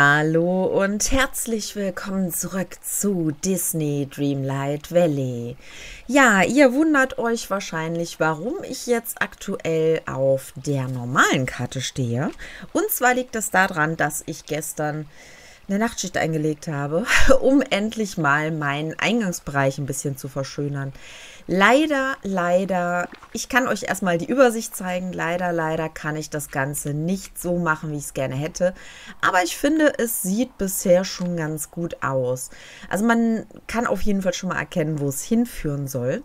Hallo und herzlich willkommen zurück zu Disney Dreamlight Valley. Ja, ihr wundert euch wahrscheinlich, warum ich jetzt aktuell auf der normalen Karte stehe. Und zwar liegt es daran, dass ich gestern eine Nachtschicht eingelegt habe, um endlich mal meinen Eingangsbereich ein bisschen zu verschönern. Leider, ich kann euch erstmal die Übersicht zeigen, leider kann ich das Ganze nicht so machen, wie ich es gerne hätte. Aber ich finde, es sieht bisher schon ganz gut aus. Also man kann auf jeden Fall schon mal erkennen, wo es hinführen soll.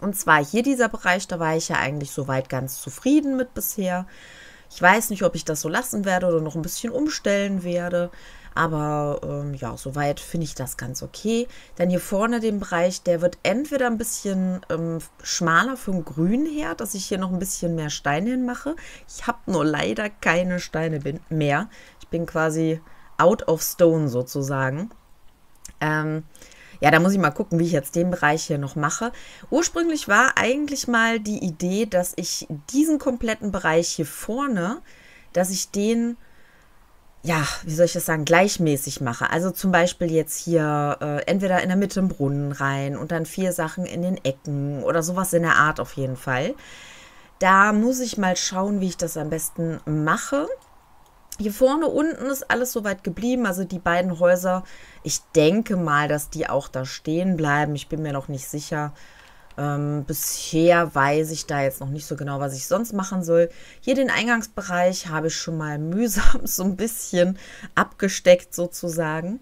Und zwar hier dieser Bereich, da war ich ja eigentlich soweit ganz zufrieden mit bisher. Ich weiß nicht, ob ich das so lassen werde oder noch ein bisschen umstellen werde. Aber ja, soweit finde ich das ganz okay. Dann hier vorne den Bereich, der wird entweder ein bisschen schmaler vom Grün her, dass ich hier noch ein bisschen mehr Steine hinmache. Ich habe nur leider keine Steine mehr. Ich bin quasi out of stone sozusagen. Ja, da muss ich mal gucken, wie ich jetzt den Bereich hier noch mache. Ursprünglich war eigentlich mal die Idee, dass ich diesen kompletten Bereich hier vorne, dass ich den... ja, wie soll ich das sagen, gleichmäßig mache. Also zum Beispiel jetzt hier entweder in der Mitte einen Brunnen rein und dann 4 Sachen in den Ecken oder sowas in der Art auf jeden Fall. Da muss ich mal schauen, wie ich das am besten mache. Hier vorne unten ist alles soweit geblieben. Also die beiden Häuser, ich denke mal, dass die auch da stehen bleiben. Ich bin mir noch nicht sicher. Bisher weiß ich da jetzt noch nicht so genau, was ich sonst machen soll. Hier den Eingangsbereich habe ich schon mal mühsam so ein bisschen abgesteckt sozusagen.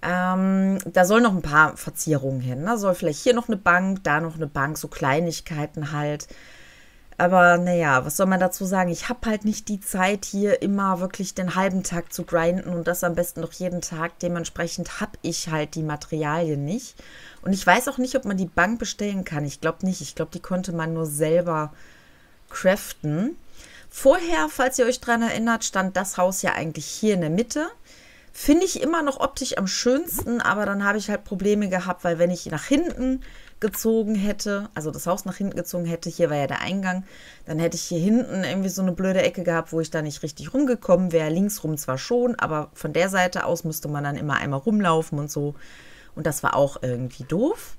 Da soll noch ein paar Verzierungen hin. Da soll vielleicht hier noch eine Bank, da noch eine Bank, so Kleinigkeiten halt. Aber naja, was soll man dazu sagen? Ich habe halt nicht die Zeit, hier immer wirklich den halben Tag zu grinden und das am besten noch jeden Tag. Dementsprechend habe ich halt die Materialien nicht. Und ich weiß auch nicht, ob man die Bank bestellen kann. Ich glaube nicht. Ich glaube, die konnte man nur selber craften. Vorher, falls ihr euch daran erinnert, stand das Haus ja eigentlich hier in der Mitte. Finde ich immer noch optisch am schönsten, aber dann habe ich halt Probleme gehabt, weil wenn ich nach hinten gezogen hätte, also das Haus nach hinten gezogen hätte, hier war ja der Eingang, dann hätte ich hier hinten irgendwie so eine blöde Ecke gehabt, wo ich da nicht richtig rumgekommen wäre. Linksrum zwar schon, aber von der Seite aus müsste man dann immer einmal rumlaufen und so. Und das war auch irgendwie doof.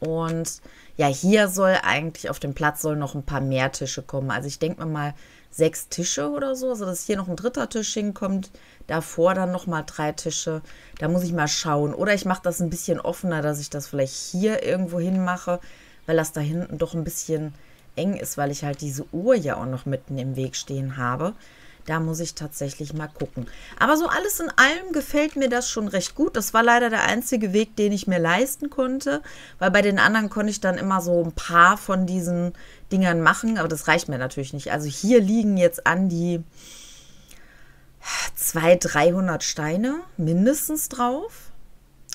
Und ja, hier soll eigentlich auf dem Platz soll noch ein paar mehr Tische kommen. Also ich denke mal 6 Tische oder so, sodass hier noch ein 3. Tisch hinkommt. Davor dann nochmal 3 Tische. Da muss ich mal schauen. Oder ich mache das ein bisschen offener, dass ich das vielleicht hier irgendwo hin mache, weil das da hinten doch ein bisschen eng ist, weil ich halt diese Uhr ja auch noch mitten im Weg stehen habe. Da muss ich tatsächlich mal gucken. Aber so alles in allem gefällt mir das schon recht gut. Das war leider der einzige Weg, den ich mir leisten konnte, weil bei den anderen konnte ich dann immer so ein paar von diesen Dingern machen, aber das reicht mir natürlich nicht. Also hier liegen jetzt an die 200-300 Steine mindestens drauf.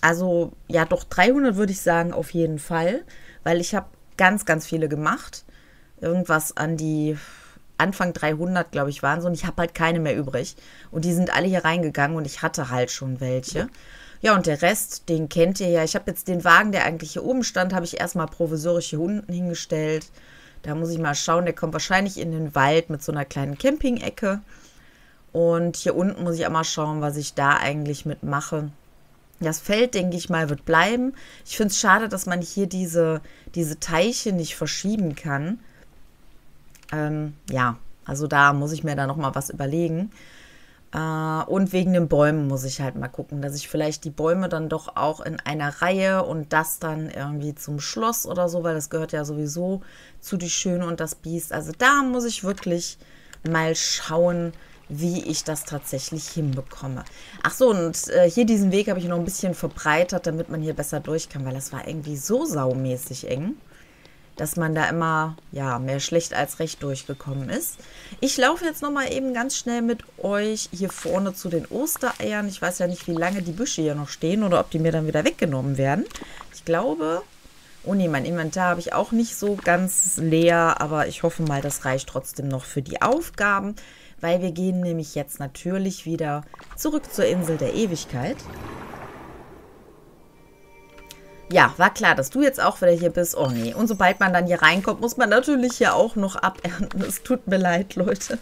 Also ja, doch 300 würde ich sagen auf jeden Fall, weil ich habe ganz viele gemacht. Irgendwas an die... Anfang 300, glaube ich, waren so. Und ich habe halt keine mehr übrig. Und die sind alle hier reingegangen und ich hatte halt schon welche. Ja, und der Rest, den kennt ihr ja. Ich habe jetzt den Wagen, der eigentlich hier oben stand, habe ich erstmal provisorisch hier unten hingestellt. Da muss ich mal schauen. Der kommt wahrscheinlich in den Wald mit so einer kleinen Camping-Ecke. Und hier unten muss ich auch mal schauen, was ich da eigentlich mitmache. Das Feld, denke ich mal, wird bleiben. Ich finde es schade, dass man hier diese Teiche nicht verschieben kann. Ja, also da muss ich mir da nochmal was überlegen. Und wegen den Bäumen muss ich halt mal gucken, dass ich vielleicht die Bäume dann doch auch in einer Reihe und das dann irgendwie zum Schloss oder so, weil das gehört ja sowieso zu Die Schöne und das Biest. Also da muss ich wirklich mal schauen, wie ich das tatsächlich hinbekomme. Ach so, und hier diesen Weg habe ich noch ein bisschen verbreitert, damit man hier besser durch kann, weil das war irgendwie so saumäßig eng, dass man da immer, ja, mehr schlecht als recht durchgekommen ist. Ich laufe jetzt nochmal eben ganz schnell mit euch hier vorne zu den Ostereiern. Ich weiß ja nicht, wie lange die Büsche hier noch stehen oder ob die mir dann wieder weggenommen werden. Ich glaube, oh ne, mein Inventar habe ich auch nicht so ganz leer, aber ich hoffe mal, das reicht trotzdem noch für die Aufgaben, weil wir gehen nämlich jetzt natürlich wieder zurück zur Insel der Ewigkeit. Ja, war klar, dass du jetzt auch wieder hier bist. Oh nee, und sobald man dann hier reinkommt, muss man natürlich hier auch noch abernten. Es tut mir leid, Leute.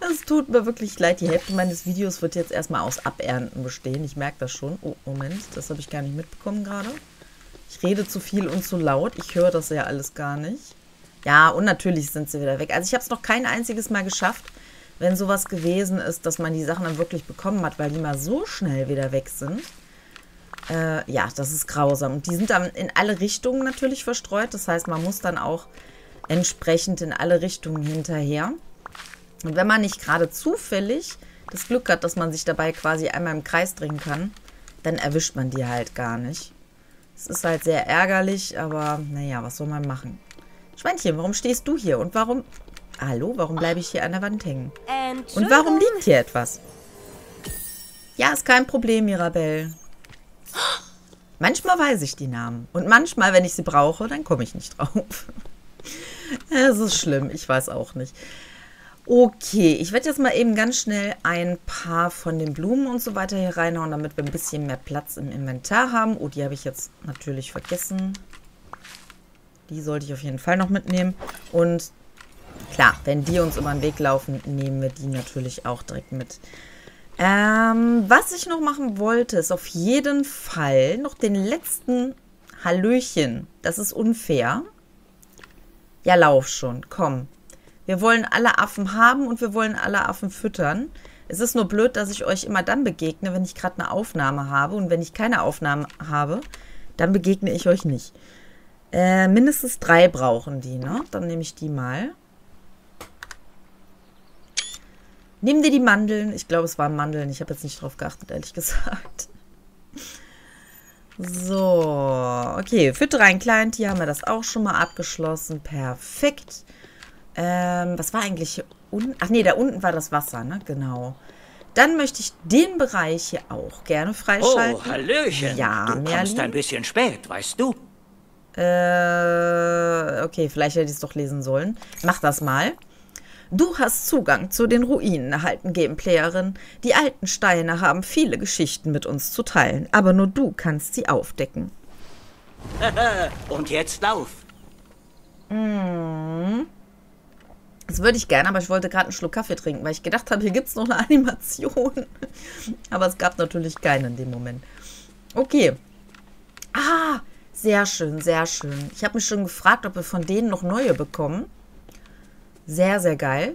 Das tut mir wirklich leid. Die Hälfte meines Videos wird jetzt erstmal aus Abernten bestehen. Ich merke das schon. Oh, Moment. Das habe ich gar nicht mitbekommen gerade. Ich rede zu viel und zu laut. Ich höre das ja alles gar nicht. Ja, und natürlich sind sie wieder weg. Also ich habe es noch kein einziges Mal geschafft, wenn sowas gewesen ist, dass man die Sachen dann wirklich bekommen hat, weil die mal so schnell wieder weg sind. Ja, das ist grausam. Und die sind dann in alle Richtungen natürlich verstreut. Das heißt, man muss dann auch entsprechend in alle Richtungen hinterher. Und wenn man nicht gerade zufällig das Glück hat, dass man sich dabei quasi einmal im Kreis drehen kann, dann erwischt man die halt gar nicht. Es ist halt sehr ärgerlich, aber naja, was soll man machen? Schweinchen, warum stehst du hier? Und warum... Hallo, warum bleibe ich hier an der Wand hängen? Und warum liegt hier etwas? Ja, ist kein Problem, Mirabelle. Manchmal weiß ich die Namen. Und manchmal, wenn ich sie brauche, dann komme ich nicht drauf. Es ist schlimm, ich weiß auch nicht. Okay, ich werde jetzt mal eben ganz schnell ein paar von den Blumen und so weiter hier reinhauen, damit wir ein bisschen mehr Platz im Inventar haben. Oh, die habe ich jetzt natürlich vergessen. Die sollte ich auf jeden Fall noch mitnehmen. Und klar, wenn die uns über den Weg laufen, nehmen wir die natürlich auch direkt mit. Was ich noch machen wollte, ist auf jeden Fall noch den letzten Hallöchen. Das ist unfair. Ja, lauf schon, komm. Wir wollen alle Affen haben und wir wollen alle Affen füttern. Es ist nur blöd, dass ich euch immer dann begegne, wenn ich gerade eine Aufnahme habe. Und wenn ich keine Aufnahme habe, dann begegne ich euch nicht. Mindestens 3 brauchen die, ne? Dann nehme ich die mal. Nehmen wir die Mandeln. Ich glaube, es waren Mandeln. Ich habe jetzt nicht drauf geachtet, ehrlich gesagt. So, okay. Füttere ein Kleintier, haben wir das auch schon mal abgeschlossen. Perfekt. Was war eigentlich hier unten? Ach nee, da unten war das Wasser, ne? Genau. Dann möchte ich den Bereich hier auch gerne freischalten. Oh, Hallöchen. Ja, du kommst ein bisschen spät, weißt du? Okay, vielleicht hätte ich es doch lesen sollen. Mach das mal. Du hast Zugang zu den Ruinen erhalten, Gameplayerin. Die alten Steine haben viele Geschichten mit uns zu teilen, aber nur du kannst sie aufdecken. Und jetzt lauf. Mmh. Das würde ich gerne, aber ich wollte gerade einen Schluck Kaffee trinken, weil ich gedacht habe, hier gibt es noch eine Animation. Aber es gab natürlich keine in dem Moment. Okay. Ah, sehr schön, sehr schön. Ich habe mich schon gefragt, ob wir von denen noch neue bekommen. Sehr, sehr geil.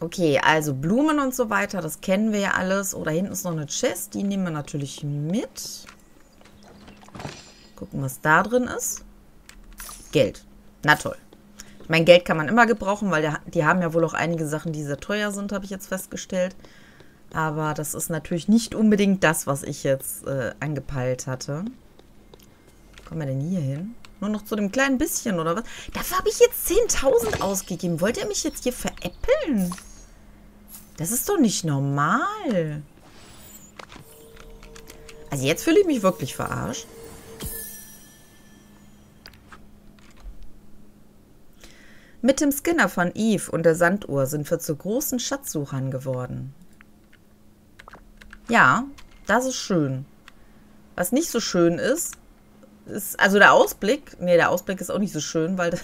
Okay, also Blumen und so weiter, das kennen wir ja alles. Oh, da hinten ist noch eine Chest, die nehmen wir natürlich mit. Gucken, was da drin ist. Geld. Na toll. Mein Geld kann man immer gebrauchen, weil die haben ja wohl auch einige Sachen, die sehr teuer sind, habe ich jetzt festgestellt. Aber das ist natürlich nicht unbedingt das, was ich jetzt angepeilt hatte. Wo kommen wir denn hier hin? Nur noch zu dem kleinen bisschen, oder was? Dafür habe ich jetzt 10.000 ausgegeben. Wollt ihr mich jetzt hier veräppeln? Das ist doch nicht normal. Also jetzt fühle ich mich wirklich verarscht. Mit dem Skinner von Eve und der Sanduhr sind wir zu großen Schatzsuchern geworden. Ja, das ist schön. Was nicht so schön ist also der Ausblick. Ne, der Ausblick ist auch nicht so schön, weil...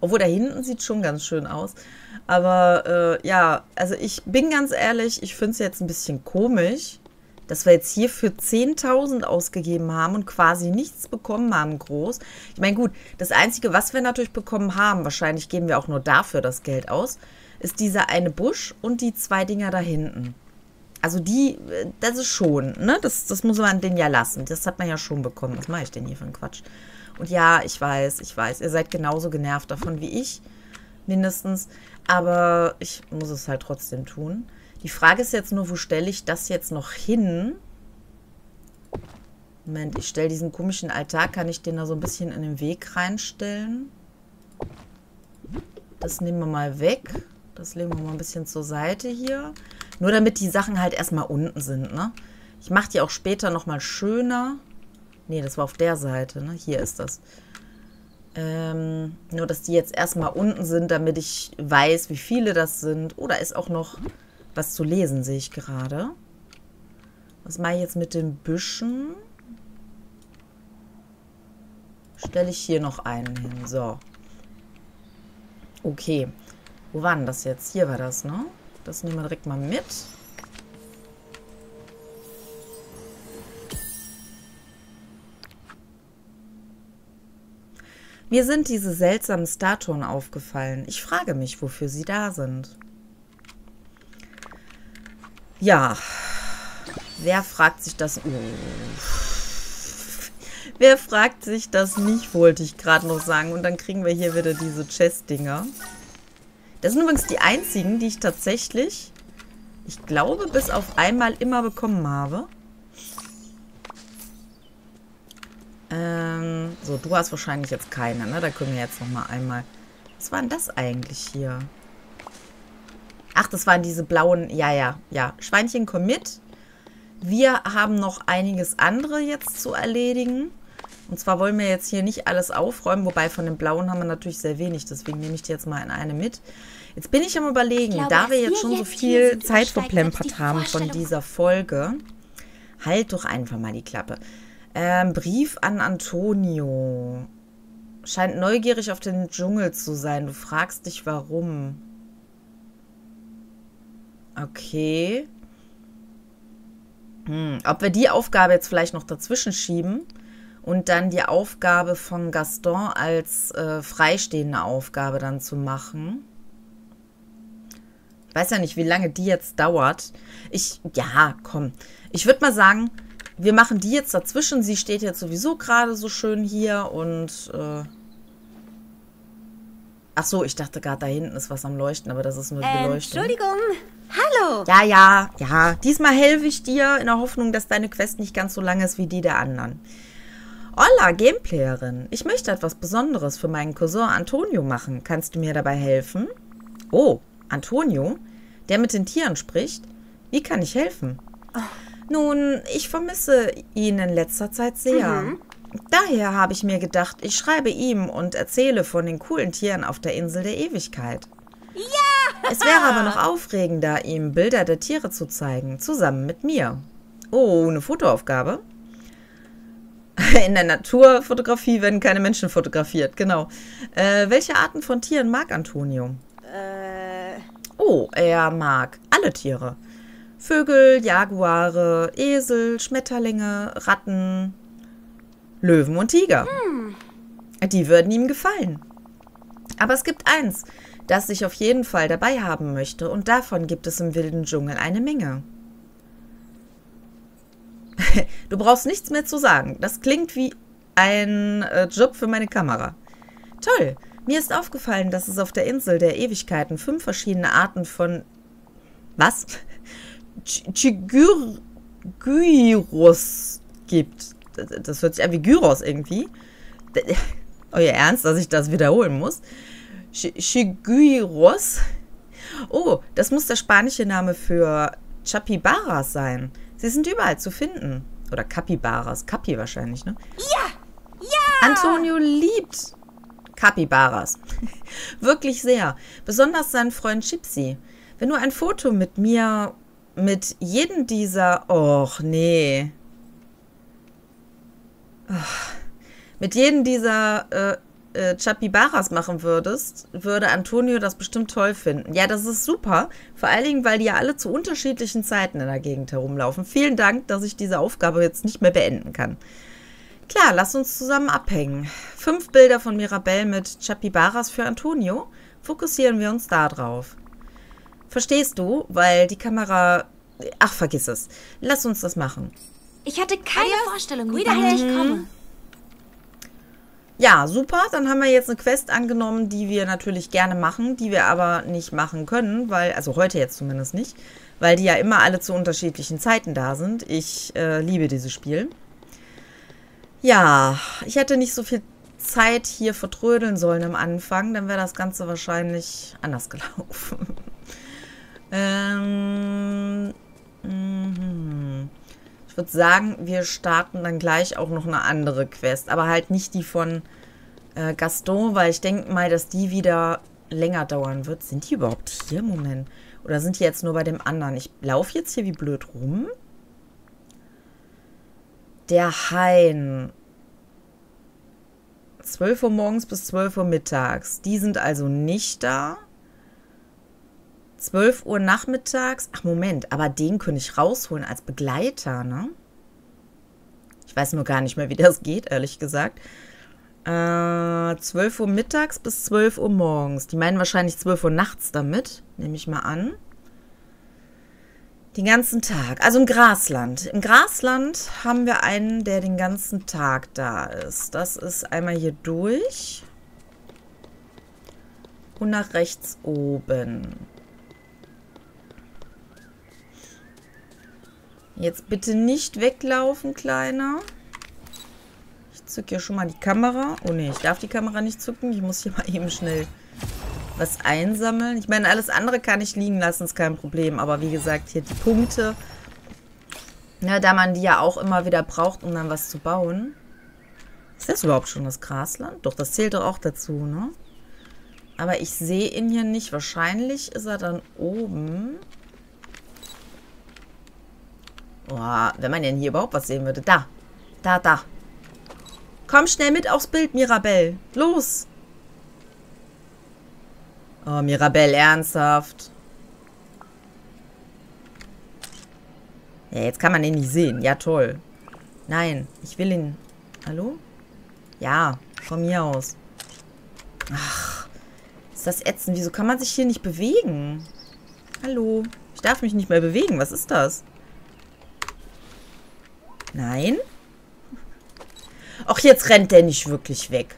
obwohl, da hinten sieht schon ganz schön aus. Aber ja, also ich bin ganz ehrlich, ich finde es jetzt ein bisschen komisch, dass wir jetzt hier für 10.000 ausgegeben haben und quasi nichts bekommen haben, groß. Ich meine, gut, das Einzige, was wir natürlich bekommen haben, wahrscheinlich geben wir auch nur dafür das Geld aus, ist dieser eine Busch und die 2 Dinger da hinten. Also die, das ist schon, ne? Das muss man den ja lassen. Das hat man ja schon bekommen. Was mache ich denn hier für einen Quatsch? Und ja, ich weiß. Ihr seid genauso genervt davon wie ich, mindestens. Aber ich muss es halt trotzdem tun. Die Frage ist jetzt nur, wo stelle ich das jetzt noch hin? Moment, ich stelle diesen komischen Altar. Kann ich den da so ein bisschen in den Weg reinstellen? Das nehmen wir mal weg. Das legen wir mal ein bisschen zur Seite hier. Nur damit die Sachen halt erstmal unten sind, ne? Ich mache die auch später nochmal schöner. Ne, das war auf der Seite, ne? Hier ist das. Nur, dass die jetzt erstmal unten sind, damit ich weiß, wie viele das sind. Oh, da ist auch noch was zu lesen, sehe ich gerade. Was mache ich jetzt mit den Büschen? Stelle ich hier noch einen hin. So. Okay. Wo war denn das jetzt? Hier war das, ne? Das nehmen wir direkt mal mit. Mir sind diese seltsamen Statuen aufgefallen. Ich frage mich, wofür sie da sind. Ja. Wer fragt sich das? Wer fragt sich das nicht, wollte ich gerade noch sagen. Und dann kriegen wir hier wieder diese Chest-Dinger. Das sind übrigens die einzigen, die ich tatsächlich, ich glaube, bis auf einmal immer bekommen habe. So, du hast wahrscheinlich jetzt keine, ne? Da können wir jetzt nochmal einmal... Was war denn das eigentlich hier? Ach, das waren diese blauen... Ja. Schweinchen, komm mit. Wir haben noch einiges andere jetzt zu erledigen. Und zwar wollen wir jetzt hier nicht alles aufräumen, wobei von den blauen haben wir natürlich sehr wenig. Deswegen nehme ich die jetzt mal in eine mit. Jetzt bin ich am Überlegen, da wir jetzt schon so viel Zeit verplempert haben von dieser Folge. Halt doch einfach mal die Klappe. Brief an Antonio. Scheint neugierig auf den Dschungel zu sein. Du fragst dich, warum. Okay. Ob wir die Aufgabe jetzt vielleicht noch dazwischen schieben und dann die Aufgabe von Gaston als freistehende Aufgabe dann zu machen. Ich weiß ja nicht, wie lange die jetzt dauert. Ich würde mal sagen... Wir machen die jetzt dazwischen. Sie steht jetzt sowieso gerade so schön hier und... Ach so, ich dachte gerade, da hinten ist was am Leuchten, aber das ist nur die Beleuchtung. Entschuldigung. Hallo. Ja. Diesmal helfe ich dir in der Hoffnung, dass deine Quest nicht ganz so lang ist wie die der anderen. Hola, Gameplayerin. Ich möchte etwas Besonderes für meinen Cousin Antonio machen. Kannst du mir dabei helfen? Oh, Antonio? Der mit den Tieren spricht? Wie kann ich helfen? Oh. Nun, ich vermisse ihn in letzter Zeit sehr. Daher habe ich mir gedacht, ich schreibe ihm und erzähle von den coolen Tieren auf der Insel der Ewigkeit. Ja! Es wäre aber noch aufregender, ihm Bilder der Tiere zu zeigen, zusammen mit mir. Oh, eine Fotoaufgabe? In der Naturfotografie werden keine Menschen fotografiert, genau. Welche Arten von Tieren mag Antonio? Oh, er mag alle Tiere. Vögel, Jaguare, Esel, Schmetterlinge, Ratten, Löwen und Tiger. Die würden ihm gefallen. Aber es gibt eins, das ich auf jeden Fall dabei haben möchte. Und davon gibt es im wilden Dschungel eine Menge. Du brauchst nichts mehr zu sagen. Das klingt wie ein Job für meine Kamera. Toll. Mir ist aufgefallen, dass es auf der Insel der Ewigkeiten 5 verschiedene Arten von... Was? Gyros gibt. Das hört sich an wie Gyros irgendwie. Euer Ernst, dass ich das wiederholen muss? Gyros. Oh, das muss der spanische Name für Chapibaras sein. Sie sind überall zu finden. Oder Capibaras. Capi wahrscheinlich, ne? Ja! Ja! Antonio liebt Capibaras. Wirklich sehr. Besonders seinen Freund Chipsy. Wenn du ein Foto mit mir... Mit jedem dieser... Och, nee. Mit jedem dieser Chapibaras machen würdest, würde Antonio das bestimmt toll finden. Ja, das ist super. Vor allen Dingen, weil die ja alle zu unterschiedlichen Zeiten in der Gegend herumlaufen. Vielen Dank, dass ich diese Aufgabe jetzt nicht mehr beenden kann. Klar, lass uns zusammen abhängen. 5 Bilder von Mirabelle mit Chapibaras für Antonio. Fokussieren wir uns da drauf. Verstehst du? Weil die Kamera... Ach, vergiss es. Lass uns das machen. Ich hatte keine Vorstellung, wie weit ich komme. Ja, super. Dann haben wir jetzt eine Quest angenommen, die wir natürlich gerne machen, die wir aber nicht machen können, weil... Also heute jetzt zumindest nicht. Weil die ja immer alle zu unterschiedlichen Zeiten da sind. Ich liebe dieses Spiel. Ja, ich hätte nicht so viel Zeit hier vertrödeln sollen am Anfang. Dann wäre das Ganze wahrscheinlich anders gelaufen. Ich würde sagen, wir starten dann gleich auch noch eine andere Quest. Aber halt nicht die von Gaston, weil ich denke mal, dass die wieder länger dauern wird. Sind die überhaupt hier? Moment. Oder sind die jetzt nur bei dem anderen? Ich laufe jetzt hier wie blöd rum. Der Hain. 12 Uhr morgens bis 12 Uhr mittags. Die sind also nicht da. 12 Uhr nachmittags. Ach, Moment, aber den könnte ich rausholen als Begleiter, ne? Ich weiß nur gar nicht mehr, wie das geht, ehrlich gesagt. 12 Uhr mittags bis 12 Uhr morgens. Die meinen wahrscheinlich 12 Uhr nachts damit, nehme ich mal an. Den ganzen Tag. Also im Grasland. Im Grasland haben wir einen, der den ganzen Tag da ist. Das ist einmal hier durch. Und nach rechts oben. Jetzt bitte nicht weglaufen, Kleiner. Ich zücke hier schon mal die Kamera. Oh ne, ich darf die Kamera nicht zücken. Ich muss hier mal eben schnell was einsammeln. Ich meine, alles andere kann ich liegen lassen, ist kein Problem. Aber wie gesagt, hier die Punkte. Ja, da man die ja auch immer wieder braucht, um dann was zu bauen. Ist das überhaupt schon das Grasland? Doch, das zählt doch auch dazu, ne? Aber ich sehe ihn hier nicht. Wahrscheinlich ist er dann oben. Oh, wenn man denn hier überhaupt was sehen würde. Da, da, da. Komm schnell mit aufs Bild, Mirabelle. Los. Oh, Mirabelle, ernsthaft. Ja, jetzt kann man ihn nicht sehen. Ja, toll. Nein, ich will ihn... Hallo? Ja, von mir aus. Ach. Ist das ätzend? Wieso kann man sich hier nicht bewegen? Hallo? Ich darf mich nicht mehr bewegen. Was ist das? Nein? Ach, jetzt rennt der nicht wirklich weg.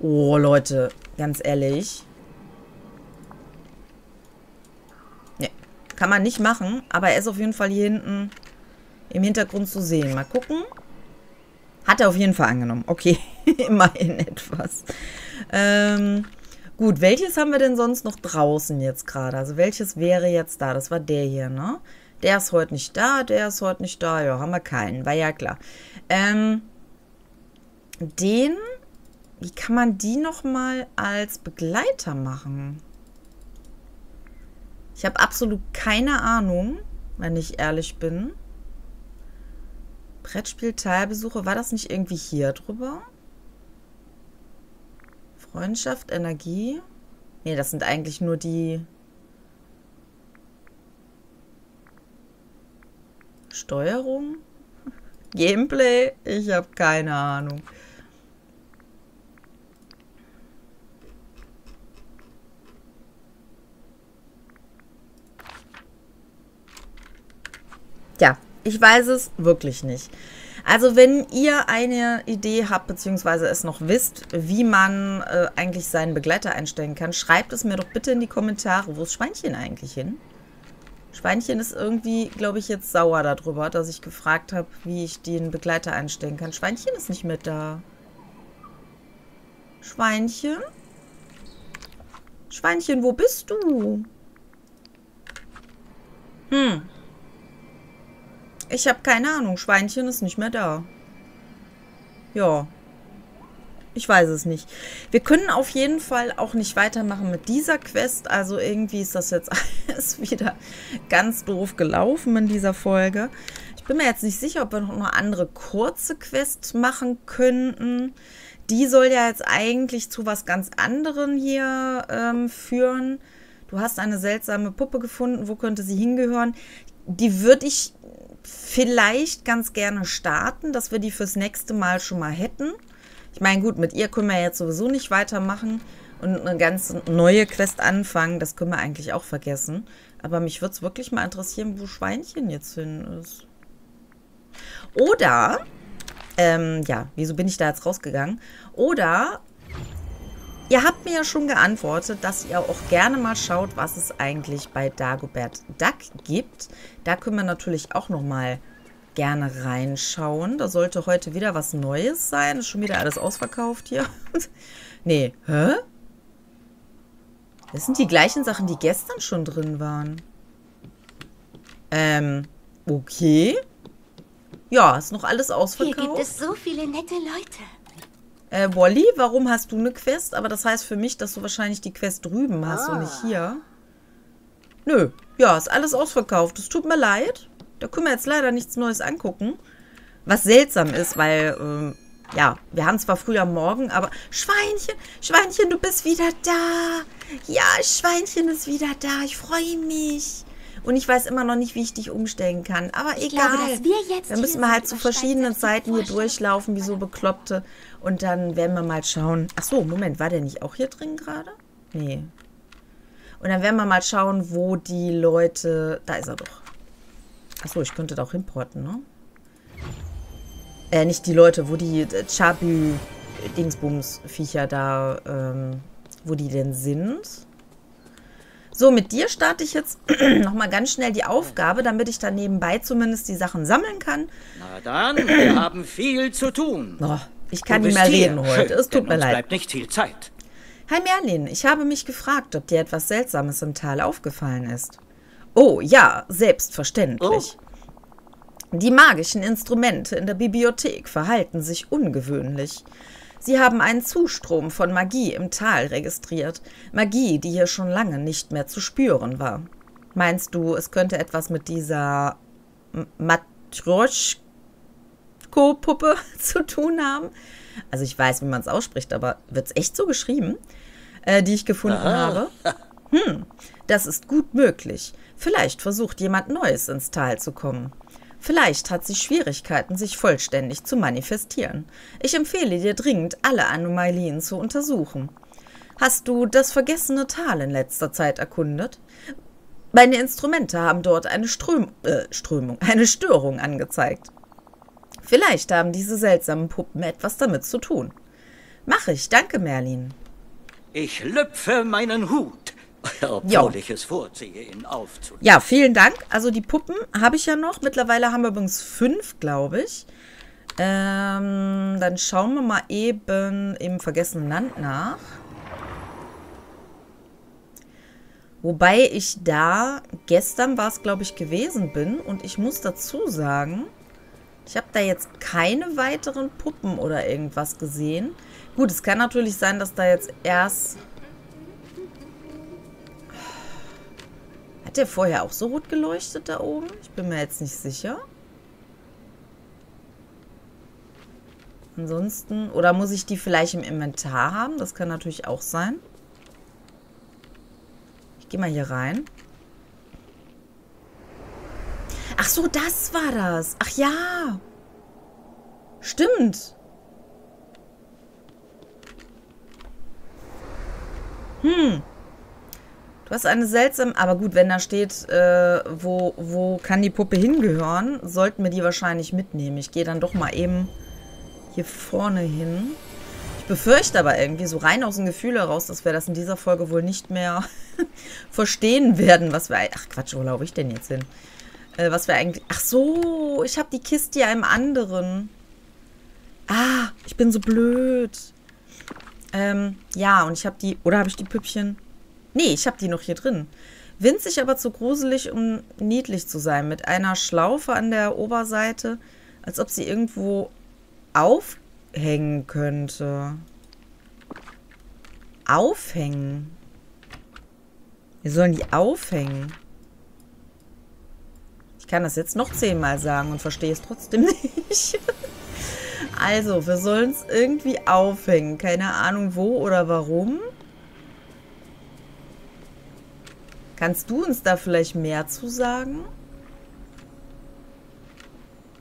Oh, Leute. Ganz ehrlich. Ne. Kann man nicht machen. Aber er ist auf jeden Fall hier hinten im Hintergrund zu sehen. Mal gucken. Hat er auf jeden Fall angenommen. Okay. Immerhin etwas. Gut, welches haben wir denn sonst noch draußen jetzt gerade? Also welches wäre jetzt da? Das war der hier, ne? Der ist heute nicht da, der ist heute nicht da. Ja, haben wir keinen. War ja klar. Den, wie kann man die nochmal als Begleiter machen? Ich habe absolut keine Ahnung, wenn ich ehrlich bin. Brettspiel-Teilbesuche, war das nicht irgendwie hier drüber? Freundschaft, Energie. Ne, das sind eigentlich nur die... Steuerung? Gameplay? Ich habe keine Ahnung. Ja, ich weiß es wirklich nicht. Also wenn ihr eine Idee habt, beziehungsweise es noch wisst, wie man eigentlich seinen Begleiter einstellen kann, schreibt es mir doch bitte in die Kommentare. Wo ist Schweinchen eigentlich hin? Schweinchen ist irgendwie, glaube ich, jetzt sauer darüber, dass ich gefragt habe, wie ich den Begleiter einstellen kann. Schweinchen ist nicht mehr da. Schweinchen? Schweinchen, wo bist du? Hm. Ich habe keine Ahnung. Schweinchen ist nicht mehr da. Ja. Ich weiß es nicht. Wir können auf jeden Fall auch nicht weitermachen mit dieser Quest. Also irgendwie ist das jetzt alles wieder ganz doof gelaufen in dieser Folge. Ich bin mir jetzt nicht sicher, ob wir noch eine andere kurze Quest machen könnten. Die soll ja jetzt eigentlich zu was ganz anderem hier führen. Du hast eine seltsame Puppe gefunden. Wo könnte sie hingehören? Die würde ich... vielleicht ganz gerne starten, dass wir die fürs nächste Mal schon mal hätten. Ich meine, gut, mit ihr können wir jetzt sowieso nicht weitermachen und eine ganz neue Quest anfangen. Das können wir eigentlich auch vergessen. Aber mich würde es wirklich mal interessieren, wo Schweinchen jetzt hin ist. Oder, ja, wieso bin ich da jetzt rausgegangen? Oder, ihr habt mir ja schon geantwortet, dass ihr auch gerne mal schaut, was es eigentlich bei Dagobert Duck gibt. Da können wir natürlich auch nochmal gerne reinschauen. Da sollte heute wieder was Neues sein. Ist schon wieder alles ausverkauft hier. Nee, hä? Das sind die gleichen Sachen, die gestern schon drin waren. Okay. Ja, ist noch alles ausverkauft. Hier gibt es so viele nette Leute. Wally, warum hast du eine Quest? Aber das heißt für mich, dass du wahrscheinlich die Quest drüben hast und nicht hier. Nö. Ja, ist alles ausverkauft. Es tut mir leid. Da können wir jetzt leider nichts Neues angucken. Was seltsam ist, weil Ja, wir haben zwar früh am Morgen, aber... Schweinchen, Schweinchen, du bist wieder da. Ja, Schweinchen ist wieder da. Ich freue mich. Und ich weiß immer noch nicht, wie ich dich umstellen kann. Aber egal. Ich glaube, dass wir jetzt müssen wir halt zu verschiedenen Zeiten hier durchlaufen, wie so Bekloppte. Und dann werden wir mal schauen. Ach so, Moment, war der nicht auch hier drin gerade? Nee. Und dann werden wir mal schauen, wo die Leute... Da ist er doch. Ach so, ich könnte da auch importen, ne? Nicht die Leute, wo die Chabu-Dingsbums-Viecher da, wo die denn sind. So, mit dir starte ich jetzt nochmal ganz schnell die Aufgabe, damit ich dann nebenbei zumindest die Sachen sammeln kann. Na dann, wir haben viel zu tun. Oh, ich kann nicht mehr reden heute, es tut mir leid. Bleibt nicht viel Zeit. Hi Merlin, ich habe mich gefragt, ob dir etwas Seltsames im Tal aufgefallen ist. Oh ja, selbstverständlich. Oh. Die magischen Instrumente in der Bibliothek verhalten sich ungewöhnlich. Sie haben einen Zustrom von Magie im Tal registriert. Magie, die hier schon lange nicht mehr zu spüren war. Meinst du, es könnte etwas mit dieser Matroschko-Puppe zu tun haben? Also ich weiß, wie man es ausspricht, aber wird es echt so geschrieben? Die ich gefunden habe? Hm, das ist gut möglich. Vielleicht versucht jemand Neues ins Tal zu kommen. Vielleicht hat sie Schwierigkeiten, sich vollständig zu manifestieren. Ich empfehle dir dringend, alle Anomalien zu untersuchen. Hast du das vergessene Tal in letzter Zeit erkundet? Meine Instrumente haben dort eine Störung angezeigt. Vielleicht haben diese seltsamen Puppen etwas damit zu tun. Mach ich, danke Merlin. Ich lüpfe meinen Hut. Obwohl ich es vorziehe, ihn aufzunehmen. Ja, vielen Dank. Also die Puppen habe ich ja noch. Mittlerweile haben wir übrigens 5, glaube ich. Dann schauen wir mal eben im vergessenen Land nach. Wobei ich da gestern war es, glaube ich, gewesen bin. Und ich muss dazu sagen, ich habe da jetzt keine weiteren Puppen oder irgendwas gesehen. Gut, es kann natürlich sein, dass da jetzt erst... Hat der vorher auch so rot geleuchtet da oben? Ich bin mir jetzt nicht sicher. Ansonsten... Oder muss ich die vielleicht im Inventar haben? Das kann natürlich auch sein. Ich gehe mal hier rein. Ach so, das war das. Ach ja. Stimmt. Hm. Was eine seltsame... Aber gut, wenn da steht, wo kann die Puppe hingehören, sollten wir die wahrscheinlich mitnehmen. Ich gehe dann doch mal eben hier vorne hin. Ich befürchte aber irgendwie, so rein aus dem Gefühl heraus, dass wir das in dieser Folge wohl nicht mehr verstehen werden, was wir... Ach Quatsch, wo laufe ich denn jetzt hin? Was wir eigentlich... Ach so, ich habe die Kiste ja im anderen. Ah, ich bin so blöd. Ja, und ich habe die... Oder habe ich die Püppchen... Nee, ich habe die noch hier drin. Winzig, aber zu gruselig, um niedlich zu sein. Mit einer Schlaufe an der Oberseite, als ob sie irgendwo aufhängen könnte. Aufhängen? Wir sollen die aufhängen. Ich kann das jetzt noch 10-mal sagen und verstehe es trotzdem nicht. Also, wir sollen es irgendwie aufhängen. Keine Ahnung wo oder warum. Kannst du uns da vielleicht mehr zu sagen?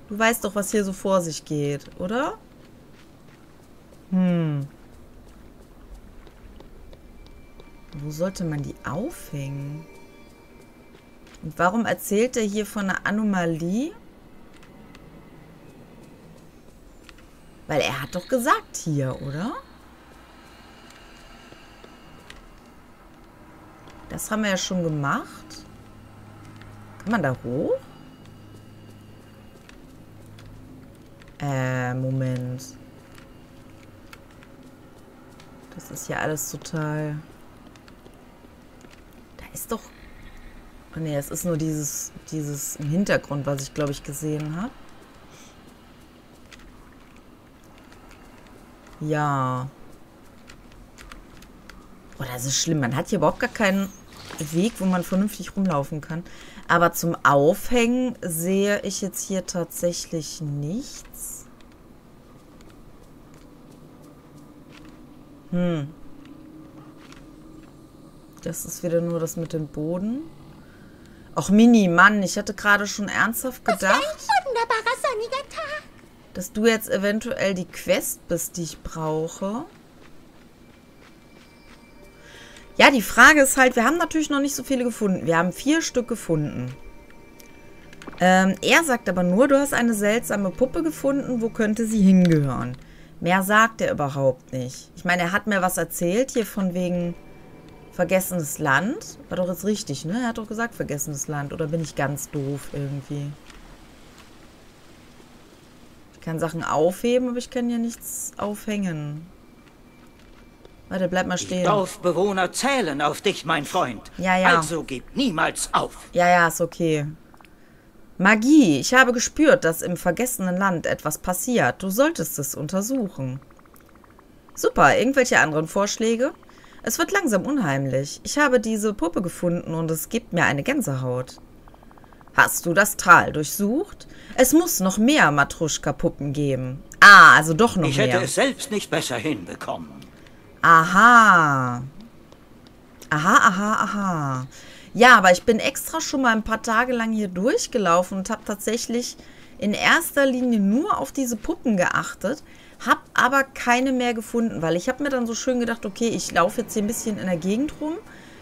Du weißt doch, was hier so vor sich geht, oder? Hm. Wo sollte man die aufhängen? Und warum erzählt er hier von einer Anomalie? Weil er hat doch gesagt hier, oder? Das haben wir ja schon gemacht. Kann man da hoch? Moment. Das ist ja alles total... Da ist doch... Oh ne, es ist nur dieses im Hintergrund, was ich, glaube ich, gesehen habe. Ja. Oh, das ist schlimm. Man hat hier überhaupt gar keinen... Weg, wo man vernünftig rumlaufen kann. Aber zum Aufhängen sehe ich jetzt hier tatsächlich nichts. Das ist wieder nur das mit dem Boden. Ach, Mini, Mann, ich hatte gerade schon ernsthaft gedacht, das war ein wunderbarer sonniger Tag, dass du jetzt eventuell die Quest bist, die ich brauche. Ja, die Frage ist halt, wir haben natürlich noch nicht so viele gefunden. Wir haben 4 Stück gefunden. Er sagt aber nur, du hast eine seltsame Puppe gefunden, wo könnte sie hingehören? Mehr sagt er überhaupt nicht. Ich meine, er hat mir was erzählt, hier von wegen vergessenes Land. War doch jetzt richtig, ne? Er hat doch gesagt, vergessenes Land. Oder bin ich ganz doof irgendwie? Ich kann Sachen aufheben, aber ich kann ja nichts aufhängen. Warte, bleib mal stehen. Die Dorfbewohner zählen auf dich, mein Freund. Ja, ja. Also gib niemals auf. Ja, ja, ist okay. Magie, ich habe gespürt, dass im vergessenen Land etwas passiert. Du solltest es untersuchen. Super, irgendwelche anderen Vorschläge? Es wird langsam unheimlich. Ich habe diese Puppe gefunden und es gibt mir eine Gänsehaut. Hast du das Tal durchsucht? Es muss noch mehr Matruschka-Puppen geben. Ah, also doch noch mehr. Ich hätte es selbst nicht besser hinbekommen. Aha. Aha, aha, aha. Ja, aber ich bin extra schon mal ein paar Tage lang hier durchgelaufen und habe tatsächlich in erster Linie nur auf diese Puppen geachtet, habe aber keine mehr gefunden, weil ich habe mir dann so schön gedacht, okay, ich laufe jetzt hier ein bisschen in der Gegend rum,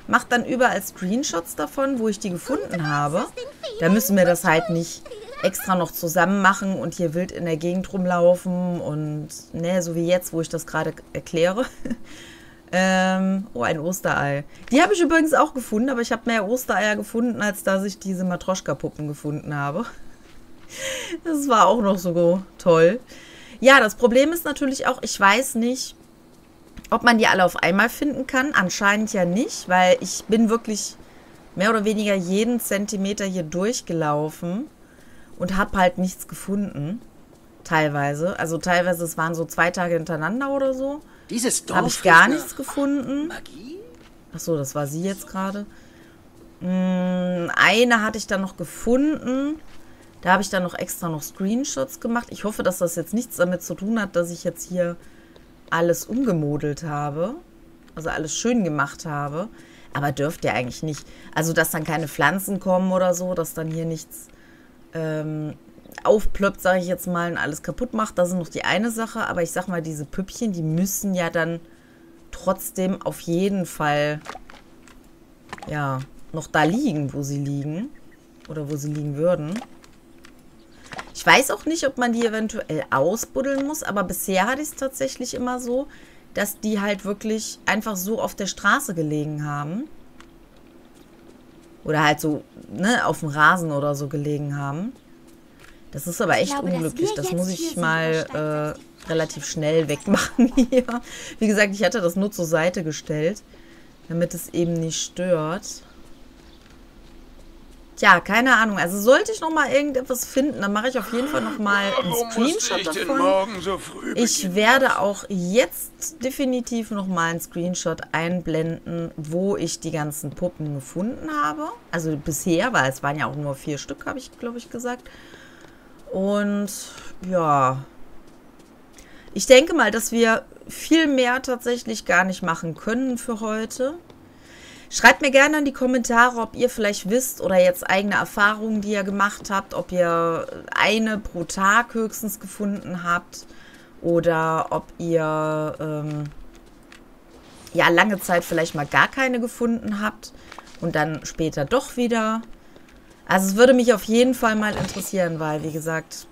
mache dann überall Screenshots davon, wo ich die gefunden habe. Da müssen wir das halt nicht extra noch zusammen machen und hier wild in der Gegend rumlaufen und, ne, so wie jetzt, wo ich das gerade erkläre. Oh, ein Osterei. Die habe ich übrigens auch gefunden, aber ich habe mehr Ostereier gefunden, als dass ich diese Matroschka-Puppen gefunden habe. Das war auch noch so toll. Ja, das Problem ist natürlich auch, ich weiß nicht, ob man die alle auf einmal finden kann. Anscheinend ja nicht, weil ich bin wirklich mehr oder weniger jeden Zentimeter hier durchgelaufen und habe halt nichts gefunden. Teilweise. Also teilweise, es waren so 2 Tage hintereinander oder so. Dieses Dorf. Habe ich gar nichts gefunden. Achso, das war sie jetzt gerade. Eine hatte ich dann noch gefunden. Da habe ich dann noch extra noch Screenshots gemacht. Ich hoffe, dass das jetzt nichts damit zu tun hat, dass ich jetzt hier alles umgemodelt habe. Also alles schön gemacht habe. Aber dürft ihr eigentlich nicht. Also, dass dann keine Pflanzen kommen oder so. Dass dann hier nichts aufplöppt, sage ich jetzt mal, und alles kaputt macht. Das ist noch die eine Sache. Aber ich sag mal, diese Püppchen, die müssen ja dann trotzdem auf jeden Fall ja noch da liegen, wo sie liegen. Oder wo sie liegen würden. Ich weiß auch nicht, ob man die eventuell ausbuddeln muss, aber bisher hatte ich es tatsächlich immer so, dass die halt wirklich einfach so auf der Straße gelegen haben. Oder halt so, ne, auf dem Rasen oder so gelegen haben. Das ist aber echt unglücklich. Das muss ich mal relativ schnell wegmachen hier. Wie gesagt, ich hatte das nur zur Seite gestellt, damit es eben nicht stört. Tja, keine Ahnung. Also sollte ich nochmal irgendetwas finden, dann mache ich auf jeden Fall nochmal einen Screenshot davon. Ich werde auch jetzt definitiv nochmal einen Screenshot einblenden, wo ich die ganzen Puppen gefunden habe. Also bisher, weil es waren ja auch nur 4 Stück, habe ich, glaube ich, gesagt. Und ja, ich denke mal, dass wir viel mehr tatsächlich gar nicht machen können für heute. Schreibt mir gerne in die Kommentare, ob ihr vielleicht wisst oder jetzt eigene Erfahrungen, die ihr gemacht habt, ob ihr eine pro Tag höchstens gefunden habt oder ob ihr ja lange Zeit vielleicht mal gar keine gefunden habt und dann später doch wieder. Also es würde mich auf jeden Fall mal interessieren, weil, wie gesagt,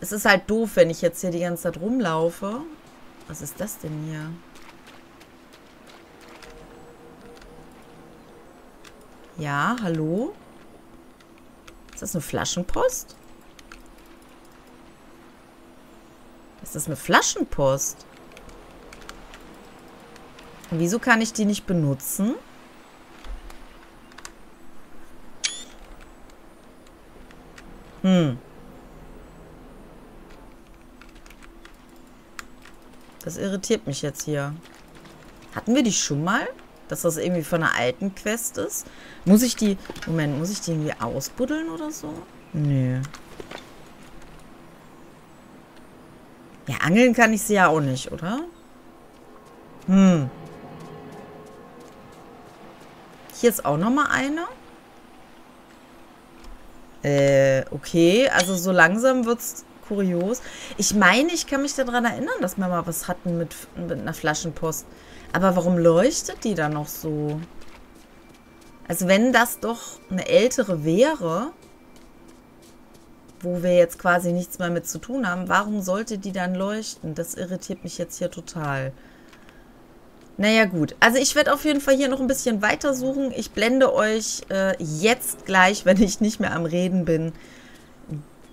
es ist halt doof, wenn ich jetzt hier die ganze Zeit rumlaufe. Was ist das denn hier? Ja, hallo? Ist das eine Flaschenpost? Ist das eine Flaschenpost? Und wieso kann ich die nicht benutzen? Das irritiert mich jetzt hier. Hatten wir die schon mal? Dass das irgendwie von einer alten Quest ist? Muss ich die... Moment, muss ich die irgendwie ausbuddeln oder so? Nee. Ja, angeln kann ich sie ja auch nicht, oder? Hm. Hier ist auch nochmal eine. Okay, also so langsam wird's kurios. Ich meine, ich kann mich daran erinnern, dass wir mal was hatten mit einer Flaschenpost. Aber warum leuchtet die dann noch so? Also wenn das doch eine ältere wäre, wo wir jetzt quasi nichts mehr mit zu tun haben, warum sollte die dann leuchten? Das irritiert mich jetzt hier total. Naja gut, also ich werde auf jeden Fall hier noch ein bisschen weitersuchen. Ich blende euch jetzt gleich, wenn ich nicht mehr am Reden bin,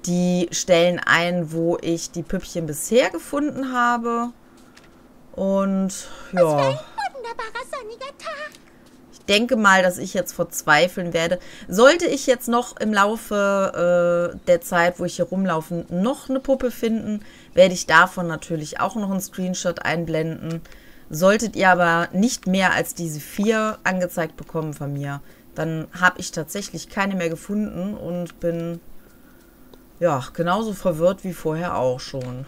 die Stellen ein, wo ich die Püppchen bisher gefunden habe. Und ja. Das war ein wunderbarer sonniger Tag. Ich denke mal, dass ich jetzt verzweifeln werde. Sollte ich jetzt noch im Laufe der Zeit, wo ich hier rumlaufe, noch eine Puppe finden, werde ich davon natürlich auch noch einen Screenshot einblenden. Solltet ihr aber nicht mehr als diese 4 angezeigt bekommen von mir, dann habe ich tatsächlich keine mehr gefunden und bin ja genauso verwirrt wie vorher auch schon.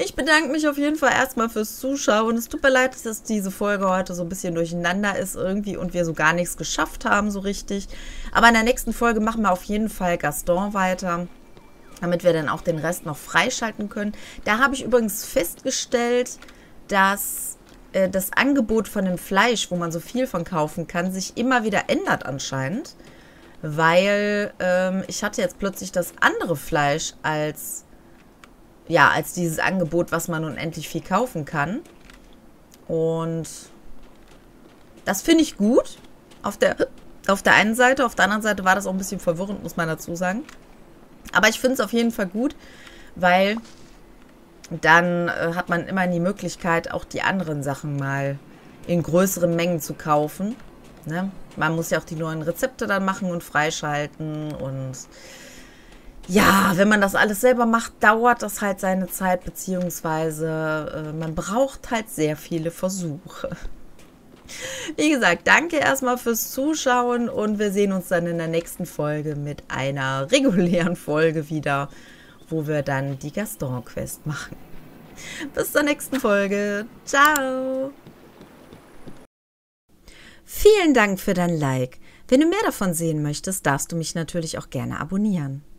Ich bedanke mich auf jeden Fall erstmal fürs Zuschauen. Es tut mir leid, dass diese Folge heute so ein bisschen durcheinander ist irgendwie und wir so gar nichts geschafft haben so richtig. Aber in der nächsten Folge machen wir auf jeden Fall Gaston weiter, damit wir dann auch den Rest noch freischalten können. Da habe ich übrigens festgestellt, dass das Angebot von dem Fleisch, wo man so viel von kaufen kann, sich immer wieder ändert anscheinend, weil ich hatte jetzt plötzlich das andere Fleisch als, ja, als dieses Angebot, was man unendlich viel kaufen kann. Und das finde ich gut auf der einen Seite. Auf der anderen Seite war das auch ein bisschen verwirrend, muss man dazu sagen. Aber ich finde es auf jeden Fall gut, weil dann hat man immerhin die Möglichkeit, auch die anderen Sachen mal in größeren Mengen zu kaufen. Ne? Man muss ja auch die neuen Rezepte dann machen und freischalten. Und ja, wenn man das alles selber macht, dauert das halt seine Zeit, beziehungsweise man braucht halt sehr viele Versuche. Wie gesagt, danke erstmal fürs Zuschauen und wir sehen uns dann in der nächsten Folge mit einer regulären Folge wieder, wo wir dann die Gaston-Quest machen. Bis zur nächsten Folge. Ciao! Vielen Dank für dein Like. Wenn du mehr davon sehen möchtest, darfst du mich natürlich auch gerne abonnieren.